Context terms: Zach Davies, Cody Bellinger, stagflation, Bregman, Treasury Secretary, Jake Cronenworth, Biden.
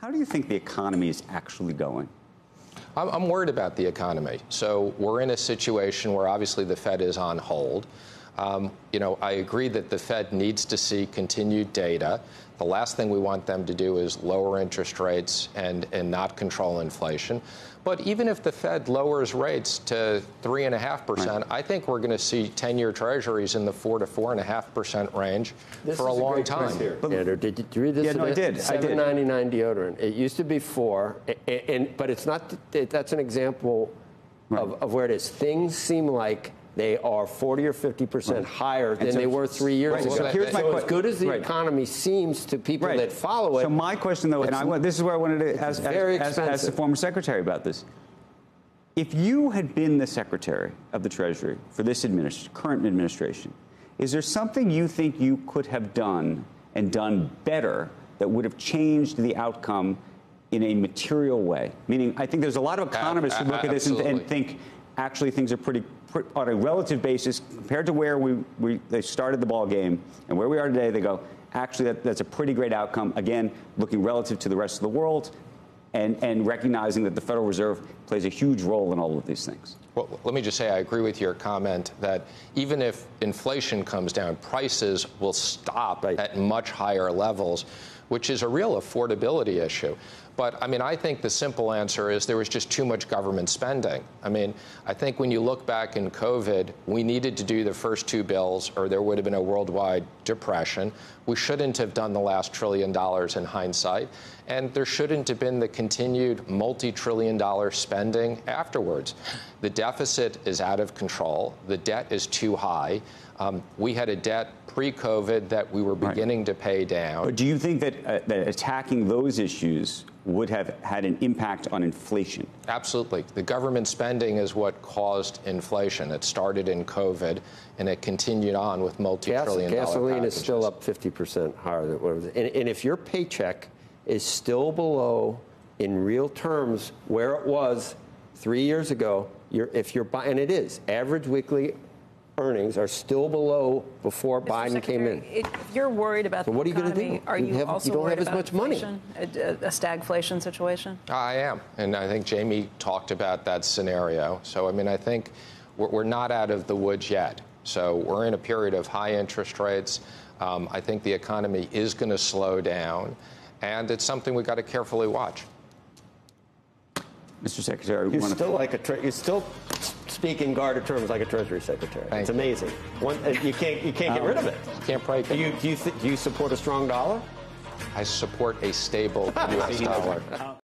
How do you think the economy is actually going? I'm worried about the economy. So we're in a situation where obviously the Fed is on hold. I agree that the Fed needs to see continued data. The last thing we want them to do is lower interest rates and not control inflation. But even if the Fed lowers rates to 3.5%, I think we're going to see 10-year treasuries in the 4 to 4.5% range for a long time. Did you read this? Yeah, no, I did. $7.99 deodorant. It used to be 4, but it's not. That's an example of where it is. Things seem like they are 40 or 50% higher than they were 3 years ago. So, as good as the economy seems to people that follow it. So my question, though, and this is where I wanted to ask the former secretary about this. If you had been the secretary of the Treasury for this current administration, is there something you think you could have done and done better that would have changed the outcome in a material way? Meaning, I think there's a lot of economists who look at this and think, actually, things are pretty on a relative basis compared to where they started the ball game and where we are today. They go, actually, that's a pretty great outcome. Again, looking relative to the rest of the world, and recognizing that the Federal Reserve plays a huge role in all of these things. Well, let me just say I agree with your comment that even if inflation comes down, prices will stop at much higher levels, which is a real affordability issue. But, I think the simple answer is there was just too much government spending. I think when you look back in COVID, we needed to do the first two bills or there would have been a worldwide depression. We shouldn't have done the last $1 trillion in hindsight. And there shouldn't have been the continued multi-trillion-dollar spending afterwards. The deficit is out of control. The debt is too high. We had a debt pre-COVID that we were beginning to pay down. But do you think that attacking those issues would have had an impact on inflation? Absolutely. The government spending is what caused inflation. It started in COVID, and it continued on with multi-trillion-dollar gasoline packages. Is still up 50% higher than what it was. And if your paycheck is still below, in real terms, where it was 3 years ago, average weekly earnings are still below before Biden came in. If you're worried about the economy, are you also worried about inflation, a stagflation situation? I am, and I think Jamie talked about that scenario. So, I think we're not out of the woods yet. So we're in a period of high interest rates. I think the economy is going to slow down, and it's something we've got to carefully watch. Mr. Secretary, you still you still speak in guarded terms like a Treasury Secretary. It's amazing. You can't get rid of it. Can't break it. Do you support a strong dollar? I support a stable U.S. dollar.